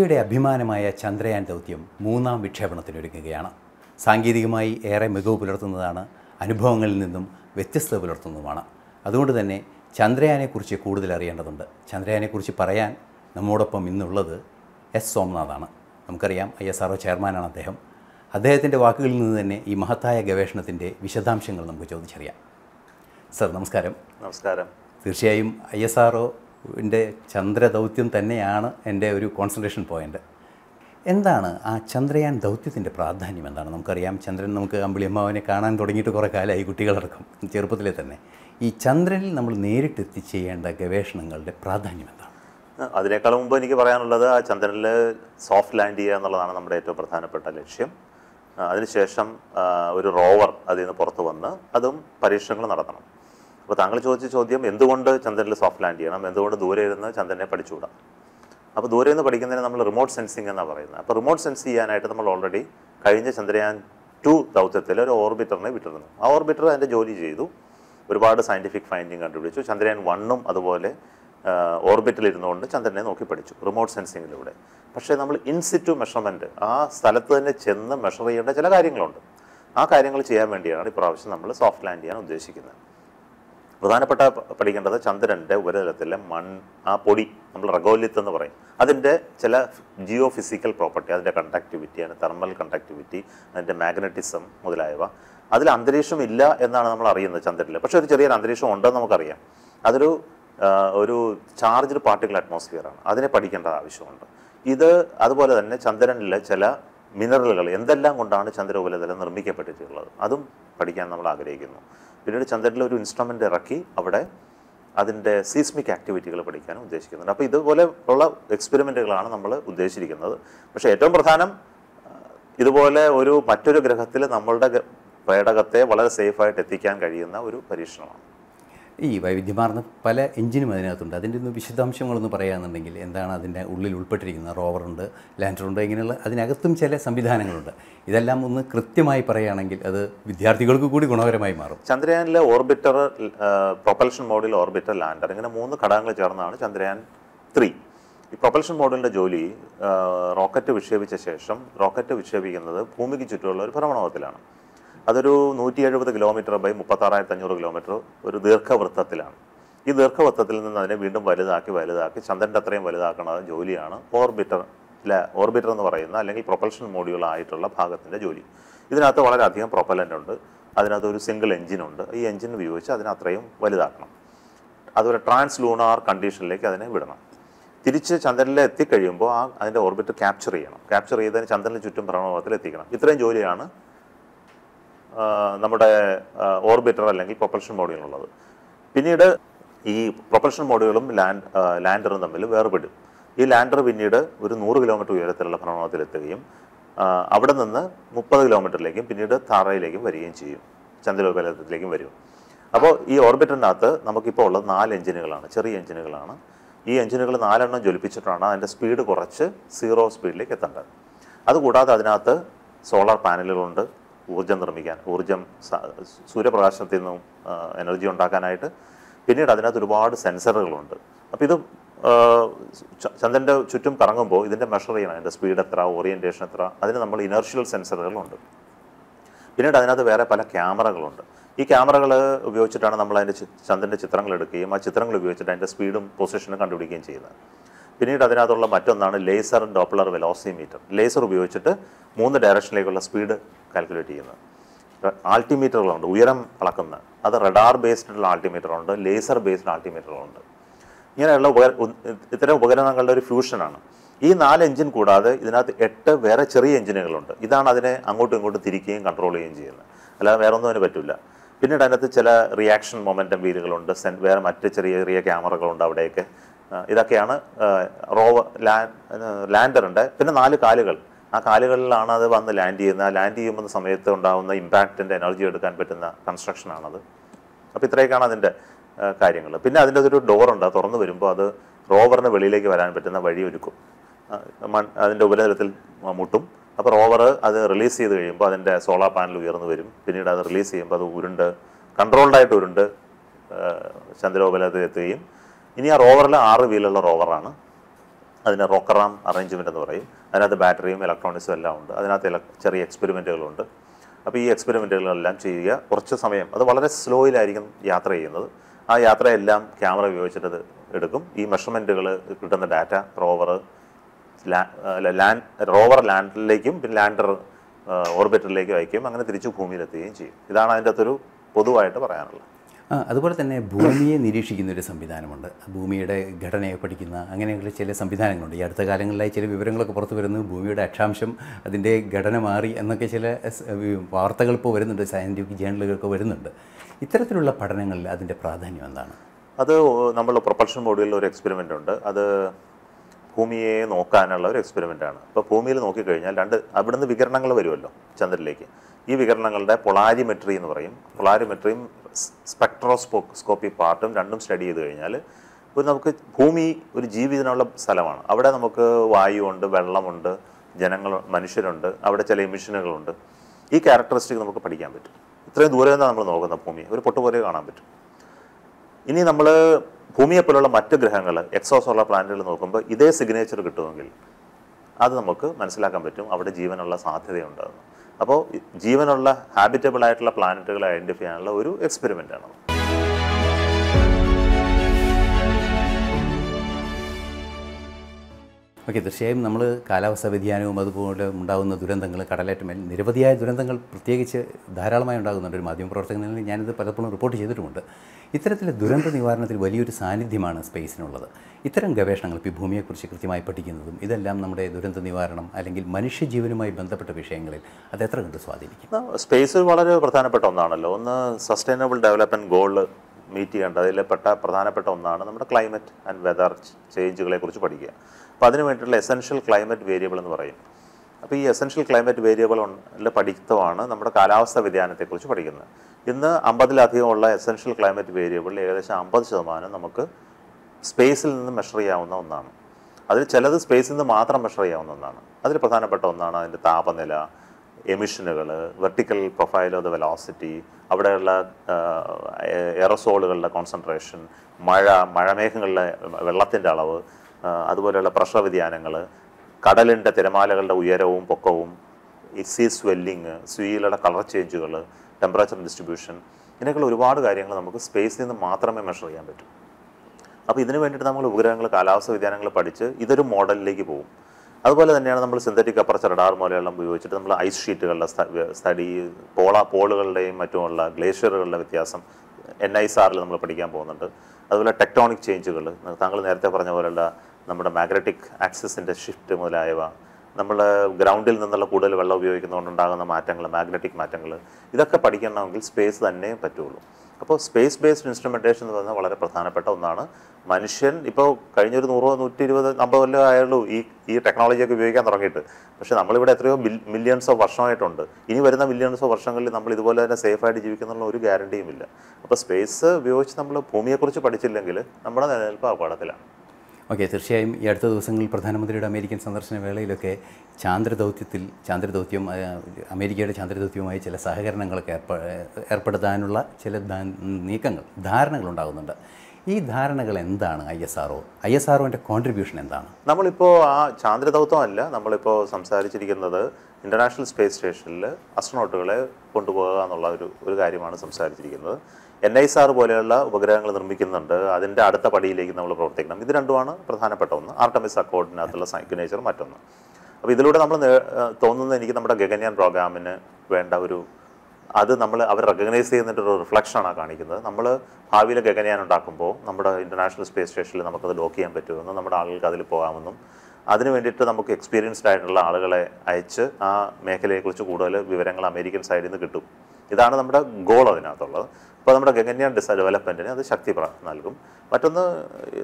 ഇന്ത്യയുടെ അഭിമാനമായ ചന്ദ്രയാൻ ദൗത്യം മൂന്നാം വിക്ഷേപണത്തിനൊരുങ്ങുകയാണ്. സാങ്കേതികമായി ഏറെ മികവ് പുലർത്തുന്നതാണ്, അനുഭവങ്ങളിൽ നിന്നും വ്യത്യസ്തത പുലർത്തുന്നതുമാണ്. അതുകൊണ്ട് തന്നെ ചന്ദ്രയാനെക്കുറിച്ച് കൂടുതൽ അറിയേണ്ടതുണ്ട്. ചന്ദ്രയാനെക്കുറിച്ച് പറയാൻ നമ്മോടൊപ്പം ഇന്നുള്ളത് എസ് സോമനാഥാണ്. നമുക്കറിയാം ISRO ചെയർമാനാണ് അദ്ദേഹം. അദ്ദേഹത്തിൻ്റെ വാക്കുകളിൽ നിന്ന് തന്നെ ഈ മഹത്തായ ഗവേഷണത്തിൻ്റെ വിശദാംശങ്ങൾ നമുക്ക് ചോദിച്ചറിയാം. സർ, നമസ്കാരം. നമസ്കാരം. തീർച്ചയായും ISROൻ്റെ ചന്ദ്ര ദൗത്യം തന്നെയാണ് എൻ്റെ ഒരു കോൺസെൻട്രേഷൻ പോയിൻ്റ്. എന്താണ് ആ ചന്ദ്രയാൻ ദൗത്യത്തിൻ്റെ പ്രാധാന്യം? എന്താണ് നമുക്കറിയാം ചന്ദ്രൻ, നമുക്ക് അമ്പിളിയമ്മാവനെ കാണാൻ തുടങ്ങിയിട്ട് കുറേ കാലമായി, കുട്ടികളടക്കം ചെറുപ്പത്തിലെ തന്നെ. ഈ ചന്ദ്രനിൽ നമ്മൾ നേരിട്ടെത്തി ചെയ്യേണ്ട ഗവേഷണങ്ങളുടെ പ്രാധാന്യം എന്താണ്? അതിനേക്കാൾ മുമ്പ് എനിക്ക് പറയാനുള്ളത്, ആ ചന്ദ്രനിൽ സോഫ്റ്റ് ലാൻഡ് ചെയ്യുക എന്നുള്ളതാണ് നമ്മുടെ ഏറ്റവും പ്രധാനപ്പെട്ട ലക്ഷ്യം. അതിനുശേഷം ഒരു റോവർ അതിൽ നിന്ന് പുറത്ത് വന്ന് അതും പരീക്ഷണങ്ങൾ നടത്തണം. അപ്പോൾ താങ്കൾ ചോദിച്ച ചോദ്യം, എന്തുകൊണ്ട് ചന്ദ്രനിൽ സോഫ്റ്റ് ലാൻഡ് ചെയ്യണം, എന്തുകൊണ്ട് ദൂരെ ഇരുന്ന് ചന്ദ്രനെ പഠിച്ചുകൂടാം? അപ്പോൾ ദൂരെ നിന്ന് പഠിക്കുന്നതിന് നമ്മൾ റിമോട്ട് സെൻസിങ് എന്നാണ് പറയുന്നത്. അപ്പോൾ റിമോട്ട് സെൻസ് ചെയ്യാനായിട്ട് നമ്മൾ ഓൾറെഡി കഴിഞ്ഞ ചന്ദ്രയാൻ 2 ദൗത്യത്തിൽ ഒരു ഓർബിറ്ററിനെ വിട്ടിരുന്നു. ആ ഓർബിറ്റർ അതിൻ്റെ ജോലി ചെയ്തു, ഒരുപാട് സയൻറ്റിഫിക് ഫൈൻഡിങ് കണ്ടുപിടിച്ചു. ചന്ദ്രയാൻ 1 അതുപോലെ ഓർബിറ്റിലിരുന്നുകൊണ്ട് ചന്ദ്രനെ നോക്കി പഠിച്ചു റിമോട്ട് സെൻസിങ്ങിലൂടെ. പക്ഷേ നമ്മൾ ഇൻസിറ്റു മെഷർമെൻറ്റ്, ആ സ്ഥലത്ത് തന്നെ ചെന്ന് മെഷർ ചെയ്യേണ്ട ചില കാര്യങ്ങളുണ്ട്. ആ കാര്യങ്ങൾ ചെയ്യാൻ വേണ്ടിയാണ് ഇപ്രാവശ്യം നമ്മൾ സോഫ്റ്റ് ലാൻഡ് ചെയ്യാൻ ഉദ്ദേശിക്കുന്നത്. പ്രധാനപ്പെട്ട പഠിക്കേണ്ടത് ചന്ദ്രൻ്റെ ഉപരിതലത്തിലെ മണ്ണ്, ആ പൊടി, നമ്മൾ റഗോലിത്ത് എന്ന് പറയും, അതിൻ്റെ ചില ജിയോ ഫിസിക്കൽ പ്രോപ്പർട്ടി, അതിൻ്റെ കണ്ടക്ടിവിറ്റി, അതിൻ്റെ തെർമൽ കണ്ടക്ടിവിറ്റി, അതിൻ്റെ മാഗ്നറ്റിസം മുതലായവ. അതിൽ അന്തരീക്ഷം ഇല്ല എന്നാണ് നമ്മൾ അറിയുന്നത് ചന്ദ്രനിൽ. പക്ഷേ ഒരു ചെറിയൊരു അന്തരീക്ഷം ഉണ്ടെന്ന് നമുക്കറിയാം. അതൊരു ഒരു ചാർജ്ഡ് പാർട്ടിക്കൽ അറ്റ്മോസ്ഫിയറാണ്. അതിനെ പഠിക്കേണ്ട ആവശ്യമുണ്ട്. ഇത് അതുപോലെ തന്നെ ചന്ദ്രനിലെ ചില മിനറലുകൾ, എന്തെല്ലാം കൊണ്ടാണ് ചന്ദ്ര ഉപരിതലം നിർമ്മിക്കപ്പെട്ടിട്ടുള്ളത്, അതും പഠിക്കാൻ നമ്മൾ ആഗ്രഹിക്കുന്നു. പിന്നീട് ചന്ദ്രനിൽ ഒരു ഇൻസ്ട്രുമെൻ്റ് ഇറക്കി അവിടെ അതിൻ്റെ സീസ്മിക് ആക്ടിവിറ്റികൾ പഠിക്കാനും ഉദ്ദേശിക്കുന്നുണ്ട്. അപ്പോൾ ഇതുപോലെ ഉള്ള എക്സ്പെരിമെൻറ്റുകളാണ് നമ്മൾ ഉദ്ദേശിച്ചിരിക്കുന്നത്. പക്ഷേ ഏറ്റവും പ്രധാനം, ഇതുപോലെ ഒരു മറ്റൊരു ഗ്രഹത്തിൽ നമ്മളുടെ പേടകത്തെ വളരെ സേഫായിട്ട് എത്തിക്കാൻ കഴിയുന്ന ഒരു പരീക്ഷണമാണ്. ഈ വൈവിധ്യമാർന്ന പല എഞ്ചിനും അതിനകത്തുണ്ട്. അതിൻ്റെ ഒന്ന് വിശദാംശങ്ങളൊന്ന് പറയുകയാണെന്നുണ്ടെങ്കിൽ, എന്താണ് അതിൻ്റെ ഉള്ളിൽ ഉൾപ്പെട്ടിരിക്കുന്നത്? റോവറുണ്ട്, ലാൻഡറുണ്ട്, ഇങ്ങനെയുള്ള അതിനകത്തും ചില സംവിധാനങ്ങളുണ്ട്. ഇതെല്ലാം ഒന്ന് കൃത്യമായി പറയുകയാണെങ്കിൽ അത് വിദ്യാർത്ഥികൾക്ക് കൂടി ഗുണകരമായി മാറും. ചന്ദ്രയാനിലെ orbiter, propulsion module orbiter, lander, ഇങ്ങനെ 3 ഘടകങ്ങൾ ചേർന്നാണ് ചന്ദ്രയാൻ 3. ഈ പ്രൊപ്പൽഷൻ മോഡിലിൻ്റെ ജോലി റോക്കറ്റ് വിക്ഷേപിച്ച ശേഷം, റോക്കറ്റ് വിക്ഷേപിക്കുന്നത് ഭൂമിക്ക് ചുറ്റുമുള്ള ഒരു ഭ്രമണപഥത്തിലാണ്. അതൊരു 170 km by 36,500 km ഒരു ദീർഘവൃത്തത്തിലാണ്. ഈ ദീർഘവൃത്തത്തിൽ നിന്ന് അതിനെ വീണ്ടും വലുതാക്കി ചന്ദ്രൻ്റെ അത്രയും വലുതാക്കുന്ന ജോലിയാണ് ഓർബിറ്റർ എന്ന് പറയുന്ന, അല്ലെങ്കിൽ പ്രൊപ്പൽഷൻ മോഡ്യൂളായിട്ടുള്ള ഭാഗത്തിൻ്റെ ജോലി. ഇതിനകത്ത് വളരെയധികം പ്രൊപ്പലൻ്റ് ഉണ്ട്. അതിനകത്ത് ഒരു സിംഗിൾ എഞ്ചിനുണ്ട്. ഈ എഞ്ചിൻ ഉപയോഗിച്ച് അതിനത്രയും വലുതാക്കണം. അതുപോലെ ട്രാൻസ് ലൂണാർ കണ്ടീഷനിലേക്ക് അതിനെ വിടണം. തിരിച്ച് ചന്ദ്രനിൽ എത്തിക്കഴിയുമ്പോൾ അതിൻ്റെ ഓർബിറ്റ് ക്യാപ്ചർ ചെയ്യണം. ക്യാപ്ചർ ചെയ്തതിന് ചന്ദ്രന് ചുറ്റും ഭ്രമണപഥത്തിൽ എത്തിക്കണം. ഇത്രയും ജോലിയാണ് നമ്മുടെ ഓർബിറ്റർ അല്ലെങ്കിൽ പ്രൊപ്പൽഷൻ മോഡ്യൂളിനുള്ളത്. പിന്നീട് ഈ പ്രൊപ്പൽഷൻ മോഡ്യൂളും ലാൻഡറും തമ്മിൽ വേർപെടും. ഈ ലാൻഡർ പിന്നീട് ഒരു 100 km ഉയരത്തിലുള്ള ഭ്രമണപഥത്തിലെത്തുകയും അവിടെ നിന്ന് 30 km പിന്നീട് തറയിലേക്കും വരികയും ചെയ്യും, ചന്ദ്രോപരിതലത്തിലേക്കും വരും. അപ്പോൾ ഈ ഓർബിറ്ററിനകത്ത് നമുക്കിപ്പോൾ ഉള്ളത് 4 എഞ്ചിനുകളാണ്, ചെറിയ എഞ്ചിനുകളാണ്. ഈ എഞ്ചിനുകൾ 4 ജ്വലിപ്പിച്ചിട്ടാണ് അതിൻ്റെ സ്പീഡ് കുറച്ച് 0 സ്പീഡിലേക്ക് എത്തേണ്ടത്. അതുകൂടാതെ അതിനകത്ത് സോളാർ പാനലുകളുണ്ട്, ഊർജം സൂര്യപ്രകാശത്തിൽ നിന്നും എനർജി ഉണ്ടാക്കാനായിട്ട്. പിന്നീട് അതിനകത്ത് ഒരുപാട് സെൻസറുകളുണ്ട്. അപ്പോൾ ഇത് ചന്ദ്രൻ്റെ ചുറ്റും കറങ്ങുമ്പോൾ ഇതിൻ്റെ മെഷർ ചെയ്യണം, അതിൻ്റെ സ്പീഡ് എത്ര, ഓറിയൻറ്റേഷൻ എത്ര. അതിന് നമ്മൾ ഇനർഷ്യൽ സെൻസറുകളുണ്ട്. പിന്നീട് അതിനകത്ത് വേറെ പല ക്യാമറകളുണ്ട്. ഈ ക്യാമറകൾ ഉപയോഗിച്ചിട്ടാണ് നമ്മൾ അതിൻ്റെ ചന്ദ്രൻ്റെ ചിത്രങ്ങൾ എടുക്കുകയും ആ ചിത്രങ്ങൾ ഉപയോഗിച്ചിട്ട് അതിൻ്റെ സ്പീഡും പൊസിഷനും കണ്ടുപിടിക്കുകയും ചെയ്യുന്നത്. പിന്നീട് അതിനകത്തുള്ള മറ്റൊന്നാണ് ലേസർ ഡോപ്ലർ വെലോസിമീറ്റർ. ലേസർ ഉപയോഗിച്ചിട്ട് 3 ഡയറക്ഷനിലേക്കുള്ള സ്പീഡ് കാൽക്കുലേറ്റ് ചെയ്യുന്നത്. ആൾട്ടിമീറ്ററുകളുണ്ട്, ഉയരം അളക്കുന്ന, അത് റഡാർ ബേസ്ഡുള്ള ആൾട്ടിമീറ്ററുണ്ട്, ലേസർ ബേസ്ഡ് ആൾട്ടിമീറ്ററുകളുണ്ട്. ഇങ്ങനെയുള്ള ഇത്തരം ഉപകരണങ്ങളുടെ ഒരു ഫ്യൂഷനാണ്. ഈ 4 എഞ്ചിൻ കൂടാതെ ഇതിനകത്ത് 8 വേറെ ചെറിയ എഞ്ചിനുകളുണ്ട്. ഇതാണ് അതിനെ അങ്ങോട്ടും ഇങ്ങോട്ടും തിരിക്കുകയും കൺട്രോൾ ചെയ്യുകയും ചെയ്യുന്നത്. അല്ലാതെ വേറെ ഒന്നും അതിന് പറ്റില്ല. പിന്നീട് അതിനകത്ത് ചില റിയാക്ഷൻ മൊമെൻറ്റം വീലുകളുണ്ട്, വേറെ മറ്റ് ചെറിയ ചെറിയ ക്യാമറകളുണ്ട് അവിടെയൊക്കെ. ഇതൊക്കെയാണ് ലാൻഡറിൻ്റെ. പിന്നെ 4 കാലുകൾ, ആ കാലുകളിലാണ് അത് വന്ന് ലാൻഡ് ചെയ്യുന്നത്. ലാൻഡ് ചെയ്യുമ്പോൾ സമയത്ത് ഉണ്ടാകുന്ന ഇമ്പാക്റ്റിൻ്റെ എനർജി എടുക്കാൻ പറ്റുന്ന കൺസ്ട്രക്ഷനാണത്. അപ്പോൾ ഇത്രയൊക്കെയാണ് അതിൻ്റെ കാര്യങ്ങൾ. പിന്നെ അതിൻ്റെ ഒരു ഡോറുണ്ട്, തുറന്നു വരുമ്പോൾ അത് റോവറിന് വെളിയിലേക്ക് വരാൻ പറ്റുന്ന വഴിയൊരുക്കും. അതിൻ്റെ ഉപരിതലത്തിൽ മുട്ടും. അപ്പോൾ റോവർ അത് റിലീസ് ചെയ്ത് കഴിയുമ്പോൾ അതിൻ്റെ സോളാർ പാനൽ ഉയർന്നു വരും. പിന്നീട് അത് റിലീസ് ചെയ്യുമ്പോൾ അത് കൺട്രോൾഡായിട്ട് ഉരുണ്ട് ചന്ദ്രോപരിതലത്തിൽ എത്തുകയും. ഇനി ആ റോവറിൽ 6 വീലുള്ള റോവറാണ്. അതിനെ റോക്കർ ആം അറേഞ്ച്മെന്റ് എന്ന് പറയും. അതിനകത്ത് ബാറ്ററിയും ഇലക്ട്രോണിക്സും എല്ലാം ഉണ്ട്. അതിനകത്ത് ചെറിയ എക്സ്പെരിമെൻറ്റുകളുണ്ട്. അപ്പോൾ ഈ എക്സ്പെരിമെൻറ്റുകളെല്ലാം ചെയ്യുക. കുറച്ച് സമയം അത് വളരെ സ്ലോയിലായിരിക്കും യാത്ര ചെയ്യുന്നത്. ആ യാത്രയെല്ലാം ക്യാമറ ഉപയോഗിച്ചിട്ടത് എടുക്കും. ഈ മെഷർമെൻറ്റുകൾ കിട്ടുന്ന ഡാറ്റ റോവർ ലാൻഡറിലേക്കും പിന്നെ ലാൻഡർ ഓർബിറ്ററിലേക്കും അയക്കും. അങ്ങനെ തിരിച്ചു ഭൂമിയിലെത്തുകയും ചെയ്യും. ഇതാണ് അതിൻ്റെ അകത്തൊരു പൊതുവായിട്ട് പറയാനുള്ളത്. അതുപോലെ തന്നെ ഭൂമിയെ നിരീക്ഷിക്കുന്നൊരു സംവിധാനമുണ്ട്. ഭൂമിയുടെ ഘടനയെ പഠിക്കുന്ന അങ്ങനെയുള്ള ചില സംവിധാനങ്ങളുണ്ട്. ഈ അടുത്ത കാലങ്ങളിലായി ചില വിവരങ്ങളൊക്കെ പുറത്തു വരുന്നു. ഭൂമിയുടെ അക്ഷാംശം അതിൻ്റെ ഘടന മാറി എന്നൊക്കെ ചില വാർത്തകൾ ഇപ്പോൾ വരുന്നുണ്ട്, സയൻറ്റിഫിക് ജേണലുകളൊക്കെ വരുന്നുണ്ട്. ഇത്തരത്തിലുള്ള പഠനങ്ങളിൽ അതിൻ്റെ പ്രാധാന്യം എന്താണ്? അത് നമ്മൾ പ്രൊപ്പൽഷൻ മോഡ്യൂളിൽ ഒരു എക്സ്പെരിമെൻ്റ് ഉണ്ട്. അത് ഭൂമിയെ നോക്കാനുള്ള ഒരു എക്സ്പെരിമെൻ്റാണ്. അപ്പോൾ ഭൂമിയിൽ നോക്കിക്കഴിഞ്ഞാൽ അവിടുന്ന് വികിരണങ്ങൾ വരുമല്ലോ ചന്ദ്രനിലേക്ക്. ഈ വികിരണങ്ങളുടെ പൊളാരിമെട്രി എന്ന് പറയും. പൊളാരിമെട്രിയും സ്പെക്ട്രോസ്കോപ്പി പാർട്ടും രണ്ടും സ്റ്റഡി ചെയ്ത് കഴിഞ്ഞാൽ നമുക്ക് ഭൂമി ഒരു ജീവിതനുള്ള സ്ഥലമാണ്. അവിടെ നമുക്ക് വായുണ്ട്, വെള്ളമുണ്ട്, ജനങ്ങൾ മനുഷ്യരുണ്ട്, അവിടെ ചില എമിഷനുകളുണ്ട്. ഈ ക്യാരക്ടറിസ്റ്റിക് നമുക്ക് പഠിക്കാൻ പറ്റും. ഇത്രയും ദൂരെ നിന്നാണ് നമ്മൾ നോക്കുന്ന ഭൂമി, ഒരു പൊട്ടുപോലെ കാണാൻ പറ്റും. ഇനി നമ്മൾ ഭൂമിയെപ്പോലുള്ള മറ്റ് ഗ്രഹങ്ങൾ, എക്സോസോളാർ പ്ലാനറ്റുകൾ നോക്കുമ്പോൾ ഇതേ സിഗ്നേച്ചർ കിട്ടുമെങ്കിൽ അത് നമുക്ക് മനസ്സിലാക്കാൻ പറ്റും അവിടെ ജീവനുള്ള സാധ്യതയുണ്ടെന്ന്. അപ്പോൾ ജീവനുള്ള ഹാബിറ്റബിൾ ആയിട്ടുള്ള പ്ലാനറ്റുകൾ ഐഡൻറ്റിഫൈ ചെയ്യാനുള്ള ഒരു എക്സ്പെരിമെൻ്റാണ്. ഓക്കെ, തീർച്ചയായും നമ്മൾ കാലാവസ്ഥാ വ്യതിയാനവും അതുപോലെ ഉണ്ടാകുന്ന ദുരന്തങ്ങൾ, കടലേറ്റം, നിരവധിയായ ദുരന്തങ്ങൾ പ്രത്യേകിച്ച് ധാരാളമായി ഉണ്ടാകുന്നുണ്ട്. ഒരു മാധ്യമപ്രവർത്തകനിൽ ഞാനിത് പലപ്പോഴും റിപ്പോർട്ട് ചെയ്തിട്ടുമുണ്ട്. ഇത്തരത്തിലെ ദുരന്ത നിവാരണത്തിൽ വലിയൊരു സാന്നിധ്യമാണ് സ്പേസിനുള്ളത്. ഇത്തരം ഗവേഷണങ്ങൾ, ഇപ്പോൾ ഭൂമിയെക്കുറിച്ച് കൃത്യമായി പഠിക്കുന്നതും ഇതെല്ലാം നമ്മുടെ ദുരന്ത നിവാരണം അല്ലെങ്കിൽ മനുഷ്യജീവനുമായി ബന്ധപ്പെട്ട വിഷയങ്ങളിൽ അത് എത്ര കണ്ട് സ്വാധീനിക്കും? സ്പേസ് വളരെ പ്രധാനപ്പെട്ട ഒന്നാണല്ലോ. ഒന്ന് സസ്റ്റൈനബിൾ ഡെവലപ്മെൻറ്റ് ഗോൾ മീറ്റ് ചെയ്യേണ്ട അതിൽപ്പെട്ട പ്രധാനപ്പെട്ട ഒന്നാണ് നമ്മുടെ ക്ലൈമറ്റ് ആൻഡ് വെതർ ചേഞ്ചുകളെക്കുറിച്ച് പഠിക്കുക. അപ്പോൾ അതിന് വേണ്ടിയിട്ടുള്ള എസൻഷ്യൽ ക്ലൈമറ്റ് വേരിയബിൾ എന്ന് പറയും. അപ്പോൾ ഈ എസൻഷ്യൽ ക്ലൈമറ്റ് വേരിയബിളിൽ പഠിത്തമാണ് നമ്മുടെ കാലാവസ്ഥാ വ്യതിയാനത്തെക്കുറിച്ച് പഠിക്കുന്നത്. ഇന്ന് 50-ലധികം ഉള്ള എസൻഷ്യൽ ക്ലൈമറ്റ് വേരിയബിളിൽ ഏകദേശം 50% നമുക്ക് സ്പേസിൽ നിന്ന് മെഷർ ചെയ്യാവുന്ന ഒന്നാണ്. അതിൽ ചിലത് സ്പേസിൽ നിന്ന് മാത്രം മെഷർ ചെയ്യാവുന്ന ഒന്നാണ്. അതിൽ പ്രധാനപ്പെട്ട ഒന്നാണ് അതിൻ്റെ താപനില, എമിഷനുകൾ, vertical profile of the velocity, അവിടെയുള്ള എയറസോളുകളുടെ കോൺസെൻട്രേഷൻ, മഴമേഘങ്ങളിലെ വെള്ളത്തിൻ്റെ അളവ്, അതുപോലെയുള്ള പ്രഷർ വ്യതിയാനങ്ങൾ, കടലിൻ്റെ തിരമാലകളുടെ ഉയരവും പൊക്കവും, സീ സ്വെല്ലിങ്, സീയിലുള്ള കളർ ചേഞ്ചുകൾ, ടെമ്പറേച്ചർ ഡിസ്ട്രിബ്യൂഷൻ, ഇതിനൊക്കെ ഒരുപാട് കാര്യങ്ങൾ നമുക്ക് സ്പേസിൽ നിന്ന് മാത്രമേ മെഷർ ചെയ്യാൻ പറ്റൂ. അപ്പോൾ ഇതിനു വേണ്ടിയിട്ട് നമ്മൾ ഉപഗ്രഹങ്ങൾ, കാലാവസ്ഥ വ്യതിയാനങ്ങൾ പഠിച്ച് ഇതൊരു മോഡലിലേക്ക് പോകും. അതുപോലെ തന്നെയാണ് നമ്മൾ സിന്തറ്റിക് അപ്പർച്ചർ റഡാർ പോലെയുള്ള ഉപയോഗിച്ചിട്ട് നമ്മൾ ഐസ് ഷീറ്റുകളുടെ സ്റ്റഡി, പോളുകളുടെയും മറ്റുമുള്ള ഗ്ലേഷ്യറുകളുടെ വ്യത്യാസം NISRൽ നമ്മൾ പഠിക്കാൻ പോകുന്നുണ്ട്. അതുപോലെ ടെക്ടോണിക് ചേഞ്ചുകൾ, താങ്കൾ നേരത്തെ പറഞ്ഞ പോലെയുള്ള നമ്മുടെ മാഗ്നറ്റിക് ആക്സിസിൻ്റെ ഷിഫ്റ്റ് മുതലായവ, നമ്മൾ ഗ്രൗണ്ടിൽ നിന്നുള്ള കൂടുതൽ വെള്ളം ഉപയോഗിക്കുന്നതുകൊണ്ടുണ്ടാകുന്ന മാറ്റങ്ങൾ, മാഗ്നറ്റിക് മാറ്റങ്ങൾ, ഇതൊക്കെ പഠിക്കണമെങ്കിൽ സ്പേസ് തന്നെ പറ്റുള്ളൂ. അപ്പോൾ സ്പേസ് ബേസ്ഡ് ഇൻസ്ട്രുമെൻറ്റേഷൻ എന്ന് പറഞ്ഞാൽ വളരെ പ്രധാനപ്പെട്ട ഒന്നാണ്. മനുഷ്യൻ ഇപ്പോൾ കഴിഞ്ഞൊരു 100, 120, 50 കൊല്ലം ആയുള്ളൂ ഈ ടെക്നോളജിയൊക്കെ ഉപയോഗിക്കാൻ തുടങ്ങിയിട്ട്. പക്ഷേ നമ്മളിവിടെ എത്രയോ മില്യൺസോ വർഷമായിട്ടുണ്ട്. ഇനി വരുന്ന മില്യൺസോ വർഷങ്ങളിൽ നമ്മൾ ഇതുപോലെ തന്നെ സേഫായിട്ട് ജീവിക്കുന്നുള്ള ഒരു ഗ്യാരണ്ടിയും ഇല്ല. അപ്പോൾ സ്പേസ് ഉപയോഗിച്ച് നമ്മൾ ഭൂമിയെക്കുറിച്ച് പഠിച്ചില്ലെങ്കിൽ നമ്മുടെ നിലനിൽപ്പ് അപകടത്തിലാണ്. ഓക്കെ, തീർച്ചയായും ഈ അടുത്ത ദിവസങ്ങളിൽ പ്രധാനമന്ത്രിയുടെ അമേരിക്കൻ സന്ദർശന വേളയിലൊക്കെ ചാന്ദ്രദൗത്യം അമേരിക്കയുടെ ചാന്ദ്രദൗത്യവുമായി ചില സഹകരണങ്ങളൊക്കെ ഏർപ്പെടുത്താനുള്ള ചില ധാരണകളുണ്ടാകുന്നുണ്ട്. ഈ ധാരണകൾ എന്താണ്? ISROൻ്റെ കോൺട്രിബ്യൂഷൻ എന്താണ്? നമ്മളിപ്പോൾ ആ ചാന്ദ്രദൗത്യമല്ല നമ്മളിപ്പോൾ സംസാരിച്ചിരിക്കുന്നത്. ഇൻ്റർനാഷണൽ സ്പേസ് സ്റ്റേഷനിൽ അസ്ട്രോണോട്ടുകളെ കൊണ്ടുപോകുക എന്നുള്ള ഒരു കാര്യമാണ് സംസാരിച്ചിരിക്കുന്നത്. NISR പോലെയുള്ള ഉപഗ്രഹങ്ങൾ നിർമ്മിക്കുന്നുണ്ട്. അതിൻ്റെ അടുത്ത പടിയിലേക്ക് നമ്മൾ പ്രവർത്തിക്കണം. ഇത് രണ്ടുമാണ് പ്രധാനപ്പെട്ട ഒന്ന്. ആർട്ടമിസ് അക്കോർഡിനകത്തുള്ള സിഗ്നേച്ചർ മറ്റൊന്ന്. അപ്പോൾ ഇതിലൂടെ നമ്മൾ തോന്നുന്നത് എനിക്ക് നമ്മുടെ ഗഗൻയാൻ പ്രോഗ്രാമിന് വേണ്ട അത് നമ്മൾ അവർ റെക്കഗ്നൈസ് ചെയ്യുന്നതിൻ്റെ റിഫ്ലക്ഷനാണ് കാണിക്കുന്നത്. നമ്മൾ ഭാവിയിൽ ഗഗൻയാൻ ഉണ്ടാക്കുമ്പോൾ നമ്മുടെ ഇൻ്റർനാഷണൽ സ്പേസ് സ്റ്റേഷനിൽ നമുക്കത് ലോക്ക് ചെയ്യാൻ പറ്റുമെന്നും നമ്മുടെ ആളുകൾക്ക് അതിൽ പോകാമെന്നും അതിന് വേണ്ടിയിട്ട് നമുക്ക് എക്സ്പീരിയൻസ്ഡ് ആയിട്ടുള്ള ആളുകളെ അയച്ച് ആ മേഖലയെക്കുറിച്ച് കൂടുതൽ വിവരങ്ങൾ അമേരിക്കൻ സൈഡിൽ നിന്ന് കിട്ടും. ഇതാണ് നമ്മുടെ ഗോൾ അതിനകത്തുള്ളത്. അപ്പോൾ നമ്മുടെ ഗഗൻയാൻ ഡെവലപ്മെൻറ്റിന് അത് ശക്തി നൽകും. മറ്റൊന്ന്,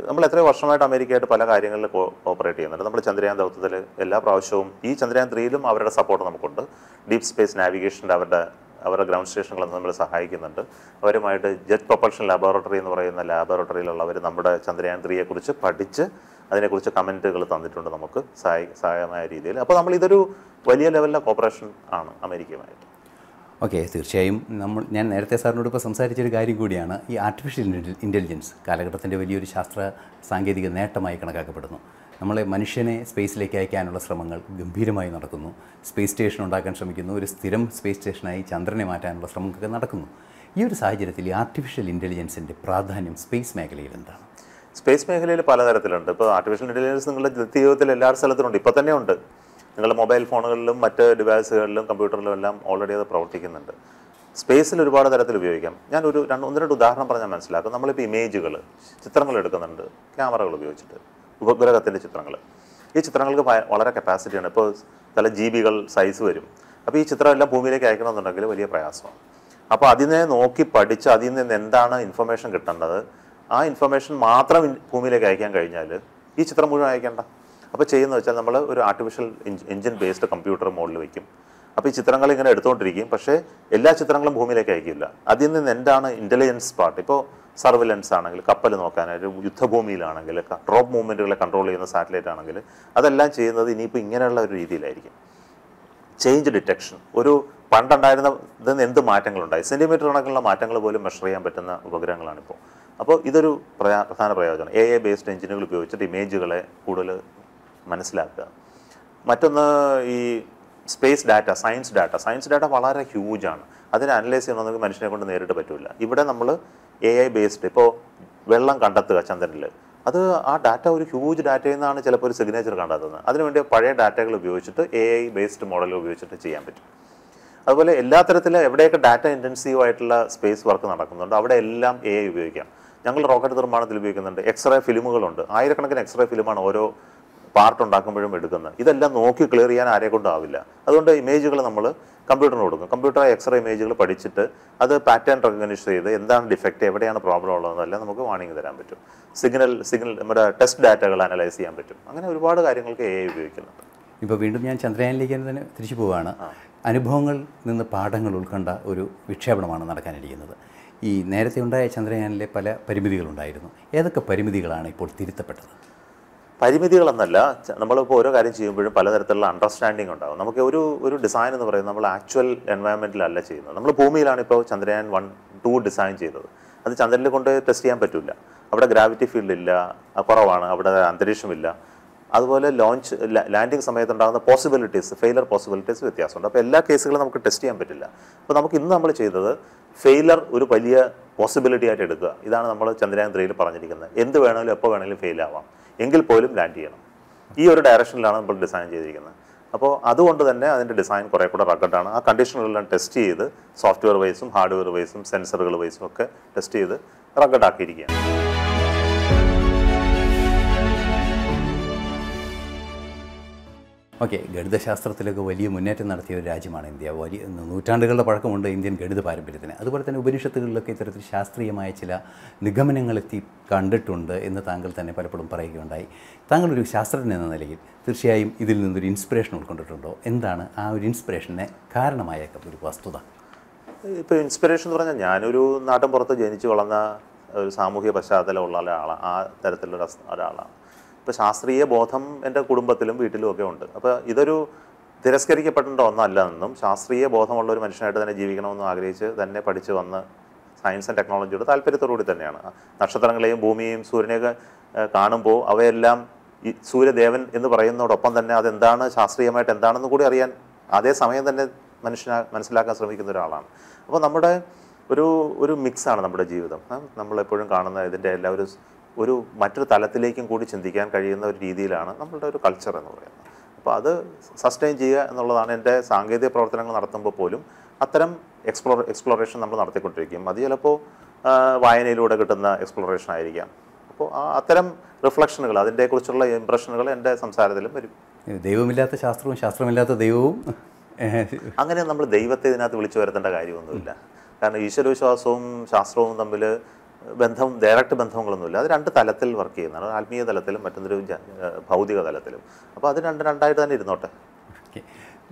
നമ്മൾ എത്രയോ വർഷമായിട്ട് അമേരിക്കയായിട്ട് പല കാര്യങ്ങളിൽ ഓപ്പറേറ്റ് ചെയ്യുന്നുണ്ട്. നമ്മൾ ചന്ദ്രയാൻ ദൗത്യത്തിൽ എല്ലാ പ്രാവശ്യവും ഈ ചന്ദ്രയാൻ 3-ലും അവരുടെ സപ്പോർട്ട് നമുക്കുണ്ട്. ഡീപ് സ്പേസ് നാവിഗേഷൻ്റെ അവരുടെ ഗ്രൗണ്ട് സ്റ്റേഷനുകളൊക്കെ നമ്മളെ സഹായിക്കുന്നുണ്ട്. അവരുമായിട്ട് ജെറ്റ് പ്രൊപ്പൽഷൻ ലാബോറട്ടറി എന്ന് പറയുന്ന ലാബോറട്ടറിയിലുള്ളവർ നമ്മുടെ ചന്ദ്രയാൻ 3-യെക്കുറിച്ച് പഠിച്ച് അതിനെക്കുറിച്ച് കമൻറ്റുകൾ തന്നിട്ടുണ്ട് നമുക്ക് സഹായമായ രീതിയിൽ. അപ്പോൾ നമ്മളിതൊരു വലിയ ലെവലിലെ കോപ്പറേഷൻ ആണ് അമേരിക്കയുമായിട്ട്. ഓക്കെ, തീർച്ചയായും ഞാൻ നേരത്തെ സാറിനോട് ഇപ്പോൾ സംസാരിച്ചൊരു കാര്യം കൂടിയാണ്. ഈ ആർട്ടിഫിഷ്യൽ ഇൻ്റലിജൻസ് കാലഘട്ടത്തിൻ്റെ വലിയൊരു ശാസ്ത്ര സാങ്കേതിക നേട്ടമായി കണക്കാക്കപ്പെടുന്നു. നമ്മളെ മനുഷ്യനെ സ്പേസിലേക്ക് അയക്കാനുള്ള ശ്രമങ്ങൾ ഗംഭീരമായി നടക്കുന്നു. സ്പേസ് സ്റ്റേഷൻ ഉണ്ടാക്കാൻ ശ്രമിക്കുന്നു. ഒരു സ്ഥിരം സ്പേസ് സ്റ്റേഷനായി ചന്ദ്രനെ മാറ്റാനുള്ള ശ്രമങ്ങളൊക്കെ നടക്കുന്നു. ഈ ഒരു സാഹചര്യത്തിൽ ആർട്ടിഫിഷ്യൽ ഇൻ്റലിജൻസിൻ്റെ പ്രാധാന്യം സ്പേസ് മേഖലയിൽ എന്താണ്? സ്പേസ് മേഖലയിൽ പലതരത്തിലുണ്ട്. ഇപ്പോൾ ആർട്ടിഫിഷ്യൽ ഇൻ്റലിജൻസ് നിങ്ങളുടെ ജീവിതത്തിൽ എല്ലാ സ്ഥലത്തുമുണ്ട്, ഇപ്പോൾ തന്നെ ഉണ്ട്. നിങ്ങളുടെ മൊബൈൽ ഫോണുകളിലും മറ്റ് ഡിവൈസുകളിലും കമ്പ്യൂട്ടറിലും എല്ലാം ഓൾറെഡി അത് പ്രവർത്തിക്കുന്നുണ്ട്. സ്പേസിൽ ഒരുപാട് തരത്തിൽ ഉപയോഗിക്കാം. ഞാൻ ഒന്ന് രണ്ട് ഉദാഹരണം പറഞ്ഞാൽ മനസ്സിലാക്കും. നമ്മളിപ്പോൾ ഇമേജുകൾ, ചിത്രങ്ങൾ എടുക്കുന്നുണ്ട് ക്യാമറകൾ ഉപയോഗിച്ചിട്ട്, ഉപഗ്രഹത്തിൻ്റെ ചിത്രങ്ങൾ. ഈ ചിത്രങ്ങൾക്ക് വളരെ കപ്പാസിറ്റിയാണ്. ഇപ്പോൾ പല ജീവികൾ സൈസ് വരും. അപ്പോൾ ഈ ചിത്രം എല്ലാം ഭൂമിയിലേക്ക് അയക്കണമെന്നുണ്ടെങ്കിൽ വലിയ പ്രയാസമാണ്. അപ്പോൾ അതിനെ നോക്കി പഠിച്ച് അതിൽ നിന്ന് എന്താണ് ഇൻഫർമേഷൻ കിട്ടേണ്ടത്, ആ ഇൻഫർമേഷൻ മാത്രം ഭൂമിയിലേക്ക് അയക്കാൻ കഴിഞ്ഞാൽ ഈ ചിത്രം മുഴുവൻ അയക്കേണ്ട. അപ്പോൾ ചെയ്യുന്നത് വെച്ചാൽ നമ്മൾ ഒരു artificial engine based computer model വയ്ക്കും. അപ്പോൾ ഈ ചിത്രങ്ങൾ ഇങ്ങനെ എടുത്തുകൊണ്ടിരിക്കും. പക്ഷേ എല്ലാ ചിത്രങ്ങളും ഭൂമിയിലേക്ക് അയക്കില്ല. അതിൽ നിന്ന് എന്താണ് ഇൻ്റലിജൻസ് പാർട്ട്, ഇപ്പോൾ സർവലൻസ് ആണെങ്കിൽ, കപ്പൽ നോക്കാനായിട്ട്, യുദ്ധഭൂമിയിലാണെങ്കിൽ ഡ്രോപ്പ് മൂവ്മെൻറ്റുകളെ കൺട്രോൾ ചെയ്യുന്ന സാറ്റലൈറ്റ് ആണെങ്കിൽ, അതെല്ലാം ചെയ്യുന്നത് ഇനിയിപ്പോൾ ഇങ്ങനെയുള്ള ഒരു രീതിയിലായിരിക്കും. ചേഞ്ച് ഡിറ്റക്ഷൻ, ഒരു പണ്ടുണ്ടായിരുന്ന ഇതിൽ നിന്ന് എന്ത് മാറ്റങ്ങളുണ്ടായി, സെൻറ്റിമീറ്റർ കണക്കുള്ള മാറ്റങ്ങൾ പോലും മെഷർ ചെയ്യാൻ പറ്റുന്ന ഉപഗ്രഹങ്ങളാണിപ്പോൾ. അപ്പോൾ ഇതൊരു പ്രധാന പ്രയോജനം. AI ബേസ്ഡ് എഞ്ചിനുകൾ ഉപയോഗിച്ചിട്ട് ഇമേജുകളെ കൂടുതൽ മനസ്സിലാക്കുക. മറ്റൊന്ന് ഈ സ്പേസ് ഡാറ്റ, സയൻസ് ഡാറ്റ വളരെ ഹ്യൂജാണ്. അതിനെ അനലൈസ് ചെയ്യണമെങ്കിൽ മനുഷ്യനെ കൊണ്ട് നേരിട്ട് പറ്റില്ല. ഇവിടെ നമ്മൾ AI ബേസ്ഡ്, ഇപ്പോൾ വെള്ളം കണ്ടെത്തുക ചന്ദ്രനിൽ, അത് ആ ഡാറ്റ ഒരു ഹ്യൂജ് ഡാറ്റയിൽ നിന്നാണ് ചിലപ്പോൾ ഒരു സിഗ്നേച്ചർ കണ്ടെത്തുന്നത്. അതിനുവേണ്ടി പഴയ ഡാറ്റകൾ ഉപയോഗിച്ചിട്ട് AI ബേസ്ഡ് മോഡൽ ഉപയോഗിച്ചിട്ട് ചെയ്യാൻ പറ്റും. അതുപോലെ എല്ലാ തരത്തിലും എവിടെയൊക്കെ ഡാറ്റ ഇൻറ്റൻസീവ് ആയിട്ടുള്ള സ്പേസ് വർക്ക് നടക്കുന്നുണ്ട് അവിടെ എല്ലാം AI ഉപയോഗിക്കാം. ഞങ്ങൾ റോക്കറ്റ് നിർമ്മാണത്തിൽ ഉപയോഗിക്കുന്നുണ്ട്. എക്സ്റേ ഫിലിമുകളുണ്ട്, ആയിരക്കണക്കിന് എക്സ്റേ ഫിലിമാണ് ഓരോ പാർട്ട് ഉണ്ടാക്കുമ്പോഴും എടുക്കുന്നത്. ഇതെല്ലാം നോക്കി ക്ലിയർ ചെയ്യാൻ ആരെ കൊണ്ടാവില്ല. അതുകൊണ്ട് ഇമേജുകൾ നമ്മൾ കമ്പ്യൂട്ടറിന് കൊടുക്കും. കമ്പ്യൂട്ടർ എക്സ്റേ ഇമേജുകൾ പഠിച്ചിട്ട് അത് പാറ്റേൺ റെക്കഗ്നൈസ് ചെയ്ത് എന്താണ് ഡിഫക്റ്റ്, എവിടെയാണ് പ്രോബ്ലം ഉള്ളതെന്നെല്ലാം നമുക്ക് വാണിംഗ് തരാൻ പറ്റും. സിഗ്നൽ നമ്മുടെ ടെസ്റ്റ് ഡാറ്റകൾ അനലൈസ് ചെയ്യാൻ പറ്റും. അങ്ങനെ ഒരുപാട് കാര്യങ്ങൾക്ക് AI ഉപയോഗിക്കുന്നുണ്ട്. ഇപ്പോൾ വീണ്ടും ഞാൻ ചന്ദ്രയാനിലേക്ക് തന്നെ തിരിച്ചു പോവുകയാണ്. അനുഭവങ്ങളിൽ നിന്ന് പാഠങ്ങൾ ഉൾക്കൊണ്ട ഒരു വിക്ഷേപണമാണ് നടക്കാനിരിക്കുന്നത്. ഈ നേരത്തെ ഉണ്ടായ ചന്ദ്രയാനിലെ പല പരിമിതികളുണ്ടായിരുന്നു. ഏതൊക്കെ പരിമിതികളാണ് ഇപ്പോൾ തിരുത്തപ്പെട്ടത്? പരിമിതികളെന്നല്ല, നമ്മളിപ്പോൾ ഓരോ കാര്യം ചെയ്യുമ്പോഴും പലതരത്തിലുള്ള അണ്ടർസ്റ്റാൻഡിങ് ഉണ്ടാകും. നമുക്ക് ഒരു ഡിസൈൻ എന്ന് പറയുന്നത് നമ്മൾ ആക്ച്വൽ എൻവയൺമെൻറ്റിലല്ല ചെയ്യുന്നത്. നമ്മൾ ഭൂമിയിലാണ് ഇപ്പോൾ ചന്ദ്രയാൻ 1, 2 ഡിസൈൻ ചെയ്തത്. അത് ചന്ദ്രനിൽ കൊണ്ട് ടെസ്റ്റ് ചെയ്യാൻ പറ്റില്ല. അവിടെ ഗ്രാവിറ്റി ഫീൽഡ് ഇല്ല, കുറവാണ്, അവിടെ അന്തരീക്ഷമില്ല. അതുപോലെ ലാൻഡിങ് സമയത്തുണ്ടാകുന്ന ഫെയിലർ പോസിബിലിറ്റീസ് വ്യത്യാസമുണ്ട്. അപ്പോൾ എല്ലാ കേസുകളും നമുക്ക് ടെസ്റ്റ് ചെയ്യാൻ പറ്റില്ല. അപ്പോൾ നമ്മൾ ചെയ്തത് ഫെയിലർ ഒരു വലിയ പോസിബിലിറ്റി ആയിട്ട് എടുക്കുക. ഇതാണ് നമ്മൾ ചന്ദ്രയാൻ 3 പറഞ്ഞിരിക്കുന്നത്. എന്ത് വേണമെങ്കിലും എപ്പോൾ വേണമെങ്കിലും ഫെയിൽ ആവാം, എങ്കിൽ പോലും ലാൻഡ് ചെയ്യണം. ഈ ഒരു ഡയറക്ഷനിലാണ് നമ്മൾ ഡിസൈൻ ചെയ്തിരിക്കുന്നത്. അപ്പോൾ അതുകൊണ്ട് തന്നെ അതിൻ്റെ ഡിസൈൻ കുറേ കൂടെ റഗ്ഗഡാണ്. ആ കണ്ടീഷനുകളെല്ലാം ടെസ്റ്റ് ചെയ്ത് സോഫ്റ്റ്വെയർ വൈസും ഹാർഡ്വെയർ വൈസും സെൻസറുകൾ വൈസും ഒക്കെ ടെസ്റ്റ് ചെയ്ത് റഗ്ഗഡാക്കിയിരിക്കുകയാണ്. ഓക്കെ, ഗണിതശാസ്ത്രത്തിലൊക്കെ വലിയ മുന്നേറ്റം നടത്തിയ ഒരു രാജ്യമാണ് ഇന്ത്യ. വലിയ നൂറ്റാണ്ടുകളുടെ പഴക്കമുണ്ട് ഇന്ത്യൻ ഗണിത പാരമ്പര്യത്തിന്. അതുപോലെ തന്നെ ഉപനിഷത്തുകളിലൊക്കെ ഇത്തരത്തിൽ ശാസ്ത്രീയമായ ചില നിഗമനങ്ങളെത്തി കണ്ടിട്ടുണ്ട് എന്ന് താങ്കൾ തന്നെ പലപ്പോഴും പറയുകയുണ്ടായി. താങ്കളൊരു ശാസ്ത്രജ്ഞൻ എന്ന നിലയിൽ തീർച്ചയായും ഇതിൽ നിന്നൊരു ഇൻസ്പിറേഷൻ ഉൾക്കൊണ്ടിട്ടുണ്ടോ? എന്താണ് ആ ഒരു ഇൻസ്പിറേഷനെ കാരണമായേക്ക ഒരു വസ്തുത? ഇപ്പോൾ ഇൻസ്പിറേഷൻ എന്ന് പറഞ്ഞാൽ, ഞാനൊരു നാട്ടിൻ പുറത്ത് ജനിച്ചു വളർന്ന ഒരു സാമൂഹിക പശ്ചാത്തലമുള്ള ഒരാളാണ്. ആ തരത്തിലുള്ള ഒരാളാണ്. ഇപ്പോൾ ശാസ്ത്രീയ ബോധം എൻ്റെ കുടുംബത്തിലും വീട്ടിലും ഒക്കെ ഉണ്ട്. അപ്പോൾ ഇതൊരു തിരസ്കരിക്കപ്പെടേണ്ട ഒന്നല്ല എന്നും ശാസ്ത്രീയ ബോധമുള്ള ഒരു മനുഷ്യനായിട്ട് തന്നെ ജീവിക്കണമെന്നും ആഗ്രഹിച്ച് തന്നെ പഠിച്ചു വന്ന് സയൻസ് ആൻഡ് ടെക്നോളജിയോട് താല്പര്യത്തോടുകൂടി തന്നെയാണ്. നക്ഷത്രങ്ങളെയും ഭൂമിയെയും സൂര്യനെയൊക്കെ കാണുമ്പോൾ അവയെല്ലാം ഈ സൂര്യദേവൻ എന്ന് പറയുന്നതോടൊപ്പം തന്നെ അതെന്താണ് ശാസ്ത്രീയമായിട്ട് എന്താണെന്ന് കൂടി അറിയാൻ അതേസമയം തന്നെ മനസ്സിലാക്കാൻ ശ്രമിക്കുന്ന ഒരാളാണ്. അപ്പോൾ നമ്മുടെ ഒരു മിക്സാണ് നമ്മുടെ ജീവിതം. നമ്മളെപ്പോഴും കാണുന്ന ഇതിൻ്റെ എല്ലാ ഒരു മറ്റൊരു തലത്തിലേക്കും കൂടി ചിന്തിക്കാൻ കഴിയുന്ന ഒരു രീതിയിലാണ് നമ്മളുടെ ഒരു കൾച്ചർ എന്ന് പറയുന്നത്. അപ്പോൾ അത് സസ്റ്റെയിൻ ചെയ്യുക എന്നുള്ളതാണ്. എൻ്റെ സാങ്കേതിക പ്രവർത്തനങ്ങൾ നടത്തുമ്പോൾ പോലും അത്തരം എക്സ്പ്ലോറേഷൻ നമ്മൾ നടത്തിക്കൊണ്ടിരിക്കും. അത് ചിലപ്പോൾ വായനയിലൂടെ കിട്ടുന്ന എക്സ്പ്ലോറേഷൻ ആയിരിക്കാം. അപ്പോൾ അത്തരം റിഫ്ലക്ഷനുകൾ, അതിൻ്റെക്കുറിച്ചുള്ള ഇംപ്രഷനുകൾ എൻ്റെ സംസാരത്തിലും വരും. ദൈവമില്ലാത്ത ശാസ്ത്രവും ശാസ്ത്രമില്ലാത്ത ദൈവവും, അങ്ങനെ നമ്മൾ ദൈവത്തെ ഇതിനകത്ത് വിളിച്ചു വരുത്തേണ്ട കാര്യമൊന്നുമില്ല. കാരണം ഈശ്വരവിശ്വാസവും ശാസ്ത്രവും തമ്മിൽ ഡയറക്റ്റ് ബന്ധങ്ങളൊന്നുമില്ല. അത് രണ്ട് തലത്തിൽ വർക്ക് ചെയ്യുന്നതാണ്, ആത്മീയ തലത്തിലും മറ്റൊന്നൊരു ഭൗതിക തലത്തിലും. അപ്പോൾ അത് രണ്ടായിട്ട് തന്നെ ഇരുന്നോട്ടെ.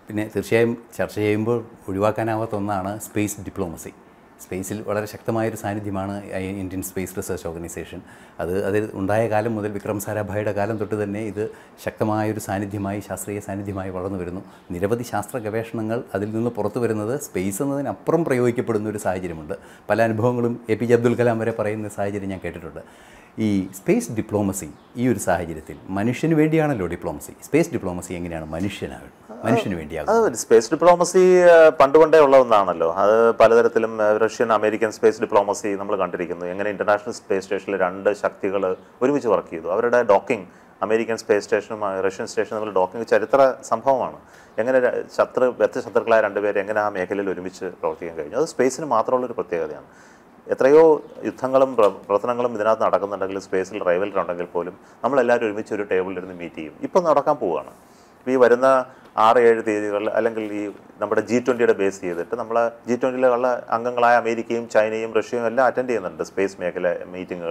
പിന്നെ തീർച്ചയായും ചർച്ച ചെയ്യുമ്പോൾ ഒഴിവാക്കാനാവാത്ത ഒന്നാണ് സ്പേസ് ഡിപ്ലോമസി. സ്പേസിൽ വളരെ ശക്തമായൊരു സാന്നിധ്യമാണ് ഇന്ത്യൻ സ്പേസ് റിസർച്ച് ഓർഗനൈസേഷൻ. അതിൽ ഉണ്ടായ കാലം മുതൽ, വിക്രം സാരാഭായിയുടെ കാലം തൊട്ട് തന്നെ ഇത് ശക്തമായൊരു സാന്നിധ്യമായി, ശാസ്ത്രീയ സാന്നിധ്യമായി വളർന്നു വരുന്നു. നിരവധി ശാസ്ത്ര ഗവേഷണങ്ങൾ അതിൽ നിന്ന് പുറത്തു വരുന്നത് സ്പേസ് എന്നതിനപ്പുറം പ്രയോഗിക്കപ്പെടുന്ന ഒരു സാഹചര്യമുണ്ട്. പല അനുഭവങ്ങളും APJ അബ്ദുൽ കലാം വരെ പറയുന്ന സാഹചര്യം ഞാൻ കേട്ടിട്ടുണ്ട്. E space diplomacy, you Sahajitin, Manishan Vediana low diplomacy. Space diplomacy and Manishan Vedia. Oh, space diplomacy, Panduan Dialanalo, Paladatilam, Russian American space diplomacy, number country, the international space station under Shakti, very much work you. Our docking, American space station, Russian station, docking, which are somehow. Younger Shatra, Beth Shatraclay underwear, Yangana, Makalil, which protein. Space in Mathro Protean. Ethayo, Uthangalam, Prathangalam, Midana, Natakan, space, rival Rantangal Polum, Namala to image your table in the meeting. Ipanaka we were in the RA, the number G20 base here, the number G20 Angangala, American, China, Russia, and attending the space maker meeting.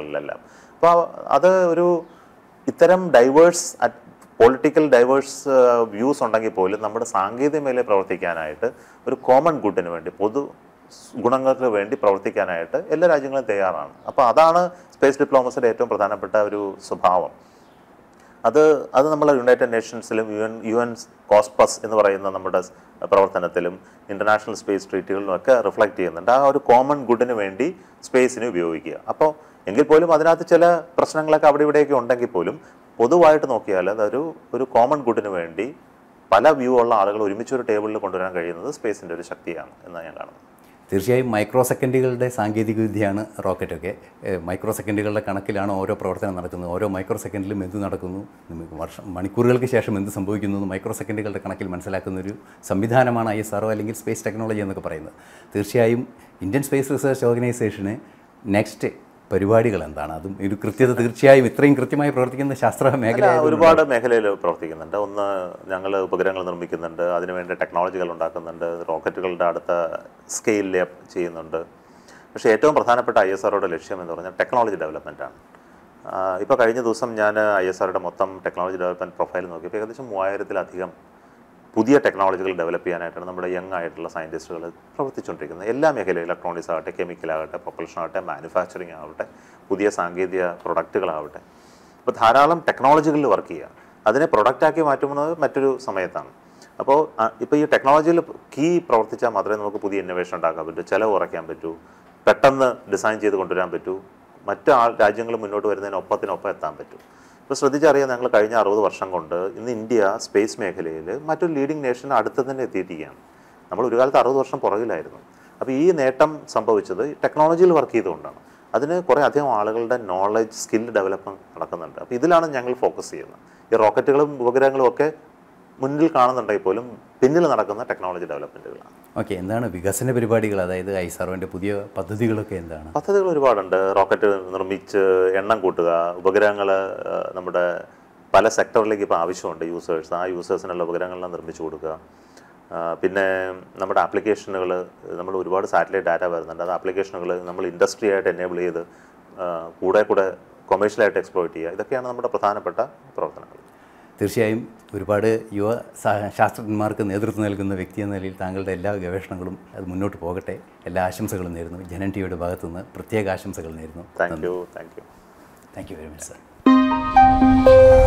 Other Itharam diverse at political diverse views on Tangi Poland, number Sangi, the Mele Prothicanator, were common good in Podu. ഗുണങ്ങൾക്ക് വേണ്ടി പ്രവർത്തിക്കാനായിട്ട് എല്ലാ രാജ്യങ്ങളും തയ്യാറാണ്. അപ്പോൾ അതാണ് space ഡിപ്ലോമസിയുടെ ഏറ്റവും പ്രധാനപ്പെട്ട ഒരു സ്വഭാവം. അത് നമ്മൾ യുണൈറ്റഡ് നേഷൻസിലും യുഎൻ കോസ്മോസ് എന്ന് പറയുന്ന നമ്മുടെ പ്രവർത്തനത്തിലും ഇന്റർനാഷണൽ സ്പേസ് ട്രീറ്റികളിലും ഒക്കെ റിഫ്ലക്റ്റ് ചെയ്യുന്നുണ്ട്. ആ ഒരു കോമൺ ഗുഡിന് വേണ്ടി സ്പേസിനെ ഉപയോഗിക്കുക. അപ്പോൾ എങ്കിൽ പോലും അതിനകത്ത് ചില പ്രശ്നങ്ങളൊക്കെ അവിടെ ഇവിടെയൊക്കെ ഉണ്ടെങ്കിൽ പോലും പൊതുവായിട്ട് നോക്കിയാൽ അതൊരു കോമൺ ഗുഡിന് വേണ്ടി പല വ്യൂ ഉള്ള ആളുകൾ ഒരുമിച്ച് ഒരു ടേബിളിൽ കൊണ്ടുവരാൻ കഴിയുന്നത് സ്പേസിന്റെ ഒരു ശക്തിയാണ് എന്നാണ് ഞാൻ കാണുന്നത്. Microsecondary day Sangi rocket okay. Microsecondary Kanakilano or a proton or microsecondary Mentunakunu, Manicurial Kisham in the Sambukin, microsecondary Kanakil Mansalakunu, Samidhanamana ISRO is space technology and the Kaparina. Thirshaim, Indian Space Research Organization, next Periodicalandana, you Kritia Thirchai with train Kritima Protic in the Shastra Makala Protic and down the Yangala Pagrangan and other technological and rocketical data scale up chain under Shatum Prathanapata ISRO Lithium and technology development. Ipakaja do some Yana ISRO Motam technology development profile and okay, some wire the Lathigam Pudia technological development and number young idle scientists. Ella make electronics out, chemical out, propulsion out, manufacturing out, Pudia Sangedia, productical out. But Haralam technological work here. Other product Akimatuma Maturu Samayatan. About technology key Proticha Madranoka Pudi innovation Daka, the Chella or a Campetu, Patan design Jay the Gondampetu, Matta Dajangal Minoto and then Opatampetu. So, in India, space is a leading nation. We have a leading nation. We have a leading nation. We have a leading technology. That is why knowledge and skill development. This is why we focus on this. Rocket is technology development. Okay, and then everybody is a rocket, number application, number satellite data, application, industry enable commercial exploit. Thirshaim, Uripad, you are Shastra Mark and Edrus Nelgun, the Victian, the Lil Tangle, the Ella Gavashangalum, Muno to Pogate, Ella Asham Sagalnerno, Genentio de Bagatuna, Pratia Gasham Sagalnerno. Thank you, thank you. Thank you very much, sir.